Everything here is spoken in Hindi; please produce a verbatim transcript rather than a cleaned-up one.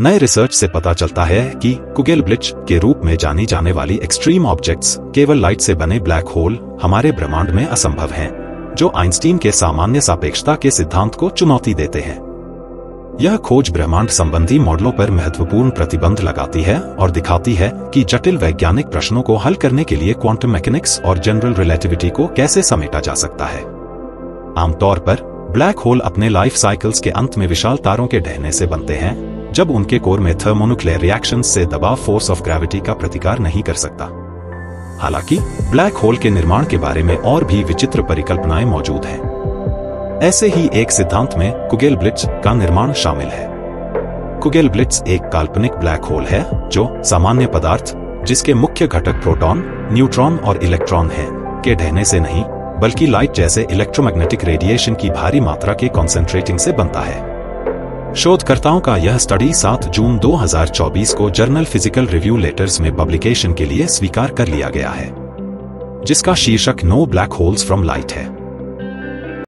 नए रिसर्च से पता चलता है कि कुगेलब्लिच के रूप में जानी जाने वाली एक्सट्रीम ऑब्जेक्ट्स केवल लाइट से बने ब्लैक होल हमारे ब्रह्मांड में असंभव हैं, जो आइंस्टीन के सामान्य सापेक्षता के सिद्धांत को चुनौती देते हैं। यह खोज ब्रह्मांड संबंधी मॉडलों पर महत्वपूर्ण प्रतिबंध लगाती है और दिखाती है कि जटिल वैज्ञानिक प्रश्नों को हल करने के लिए क्वांटम मैकेनिक्स और जनरल रिलेटिविटी को कैसे समेटा जा सकता है। आमतौर पर ब्लैक होल अपने लाइफ साइकिल्स के अंत में विशाल तारों के ढहने से बनते हैं, जब उनके कोर में थर्मोन्यूक्लियर रिएक्शन से दबाव फोर्स ऑफ ग्रेविटी का प्रतिकार नहीं कर सकता। हालांकि ब्लैक होल के निर्माण के बारे में और भी विचित्र परिकल्पनाएं मौजूद हैं। ऐसे ही एक सिद्धांत में कुगेलब्लिट्ज का निर्माण शामिल है। कुगेलब्लिट्ज एक काल्पनिक ब्लैक होल है जो सामान्य पदार्थ, जिसके मुख्य घटक प्रोटॉन, न्यूट्रॉन और इलेक्ट्रॉन हैं, के ढहने से नहीं बल्कि लाइट जैसे इलेक्ट्रोमैग्नेटिक रेडिएशन की भारी मात्रा के कॉन्सेंट्रेटिंग से बनता है। शोधकर्ताओं का यह स्टडी सात जून दो हज़ार चौबीस को जर्नल फिजिकल रिव्यू लेटर्स में पब्लिकेशन के लिए स्वीकार कर लिया गया है, जिसका शीर्षक no black holes from light है।